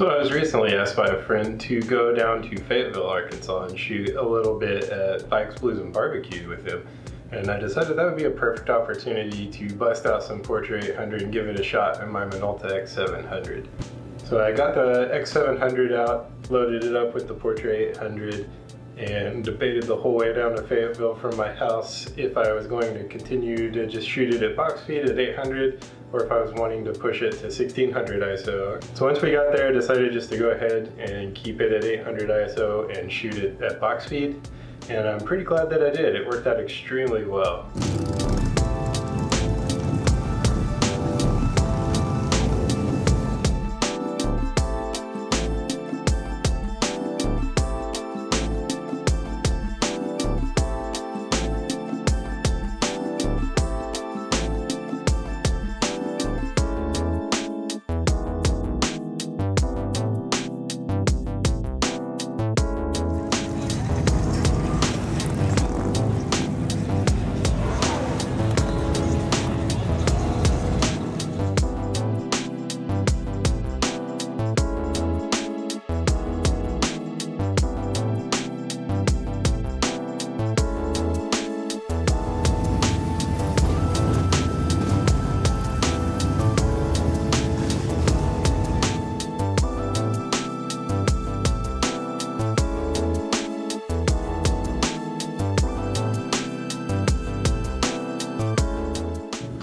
So I was recently asked by a friend to go down to Fayetteville, Arkansas and shoot a little bit at Bikes Blues and Barbecue with him. And I decided that would be a perfect opportunity to bust out some Portra 800 and give it a shot in my Minolta X-700. So I got the X-700 out, loaded it up with the Portra 800, and debated the whole way down to Fayetteville from my house if I was going to continue to just shoot it at box feed at 800 or if I was wanting to push it to 1600 ISO. So once we got there, I decided just to go ahead and keep it at 800 ISO and shoot it at box feed. And I'm pretty glad that I did. It worked out extremely well.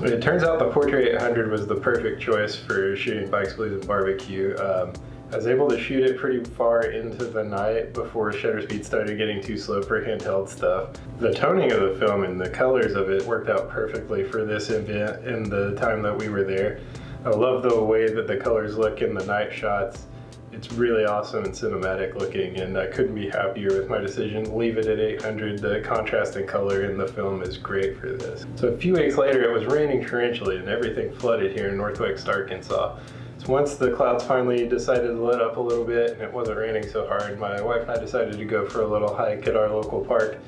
It turns out the Portra 800 was the perfect choice for shooting Bikes, Blues, and Barbecue. I was able to shoot it pretty far into the night before shutter speed started getting too slow for handheld stuff. The toning of the film and the colors of it worked out perfectly for this event and the time that we were there. I love the way that the colors look in the night shots. It's really awesome and cinematic looking, and I couldn't be happier with my decision. Leave it at 800. The contrast and color in the film is great for this. So a few weeks later, it was raining torrentially and everything flooded here in Northwest Arkansas. So once the clouds finally decided to let up a little bit and it wasn't raining so hard, my wife and I decided to go for a little hike at our local park.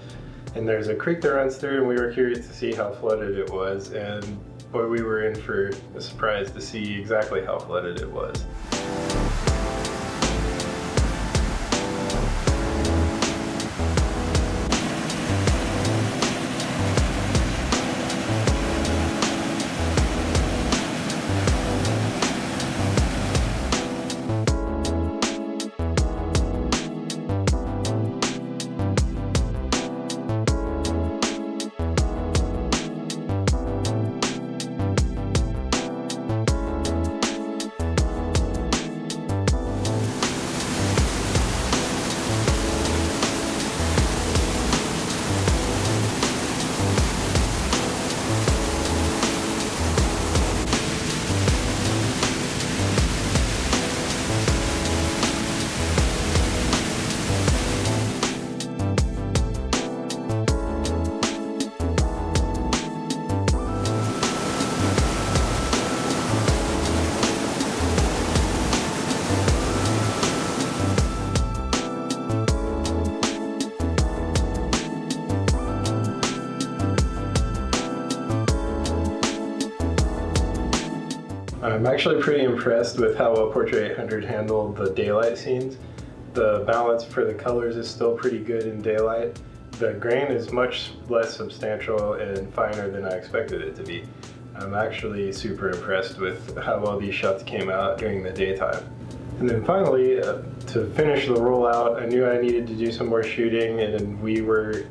And there's a creek that runs through, and we were curious to see how flooded it was. And boy, we were in for a surprise to see exactly how flooded it was. I'm actually pretty impressed with how well Portra 800 handled the daylight scenes. The balance for the colors is still pretty good in daylight. The grain is much less substantial and finer than I expected it to be. I'm actually super impressed with how well these shots came out during the daytime. And then finally, to finish the rollout, I knew I needed to do some more shooting, and we were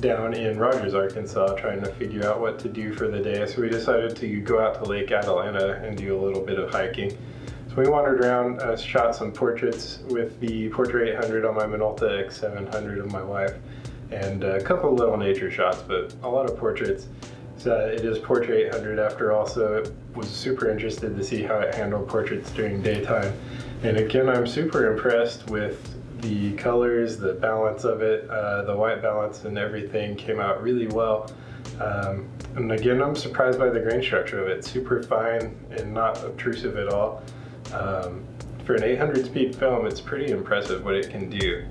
down in Rogers, Arkansas, trying to figure out what to do for the day. So we decided to go out to Lake Atalanta and do a little bit of hiking. So we wandered around, shot some portraits with the Portra 800 on my Minolta X700 of my wife, and a couple little nature shots, but a lot of portraits. So it is Portra 800 after all, so I was super interested to see how it handled portraits during daytime. And again, I'm super impressed with the colors, the balance of it, the white balance and everything came out really well. And again, I'm surprised by the grain structure of it. Super fine and not obtrusive at all. For an 800 speed film, it's pretty impressive what it can do.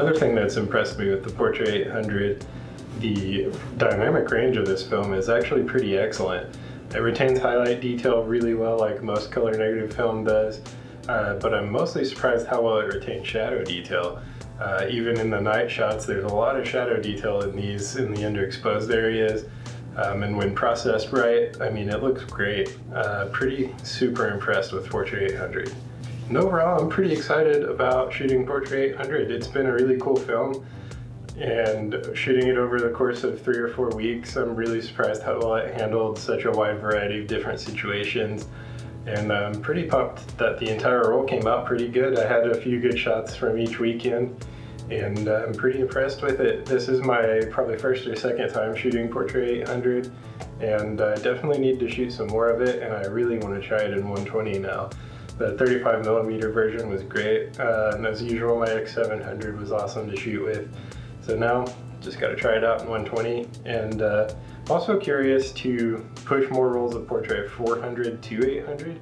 Another thing that's impressed me with the Portra 800, the dynamic range of this film is actually pretty excellent. It retains highlight detail really well, like most color negative film does, but I'm mostly surprised how well it retains shadow detail. Even in the night shots, there's a lot of shadow detail in the underexposed areas, and when processed right, I mean, it looks great. Pretty super impressed with Portra 800. And overall, I'm pretty excited about shooting Portra 800. It's been a really cool film, and shooting it over the course of 3 or 4 weeks, I'm really surprised how well it handled such a wide variety of different situations. And I'm pretty pumped that the entire roll came out pretty good. I had a few good shots from each weekend, and I'm pretty impressed with it. This is my probably first or second time shooting Portra 800, and I definitely need to shoot some more of it, and I really want to try it in 120 now. The 35mm version was great, and as usual, my X700 was awesome to shoot with. So now, just got to try it out in 120, and also curious to push more rolls of Portra 400 to 800.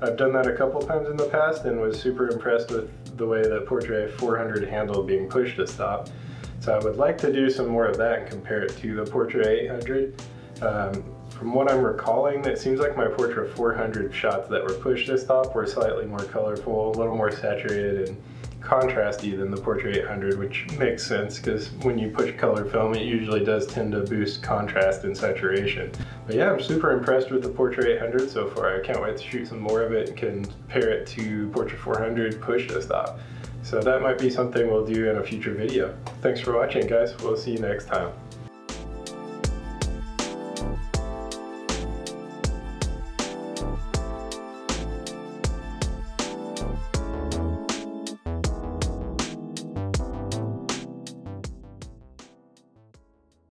I've done that a couple times in the past and was super impressed with the way that Portra 400 handled being pushed to stop. So I would like to do some more of that and compare it to the Portra 800. From what I'm recalling, it seems like my Portra 400 shots that were pushed to stop were slightly more colorful, a little more saturated and contrasty than the Portra 800, which makes sense because when you push color film, it usually does tend to boost contrast and saturation. But yeah, I'm super impressed with the Portra 800 so far. I can't wait to shoot some more of it and compare it to Portra 400 push to stop. So that might be something we'll do in a future video. Thanks for watching, guys. We'll see you next time.